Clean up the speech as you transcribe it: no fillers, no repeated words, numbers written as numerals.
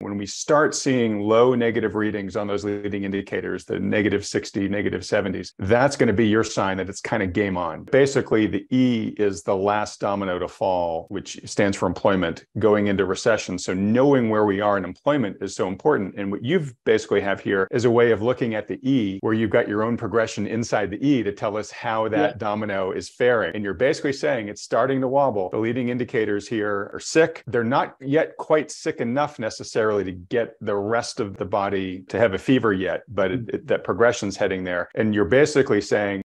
When we start seeing low negative readings on those leading indicators, the negative 60, negative 70s, that's going to be your sign that it's kind of game on. Basically, the E is the last domino to fall, which stands for employment, going into recession. So knowing where we are in employment is so important. And what you've basically have here is a way of looking at the E, where you've got your own progression inside the E to tell us how that domino is faring. And you're basically saying it's starting to wobble. The leading indicators here are sick. They're not yet quite sick enough necessarily to get the rest of the body to have a fever yet, but that progression's heading there. And you're basically saying